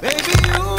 Baby, you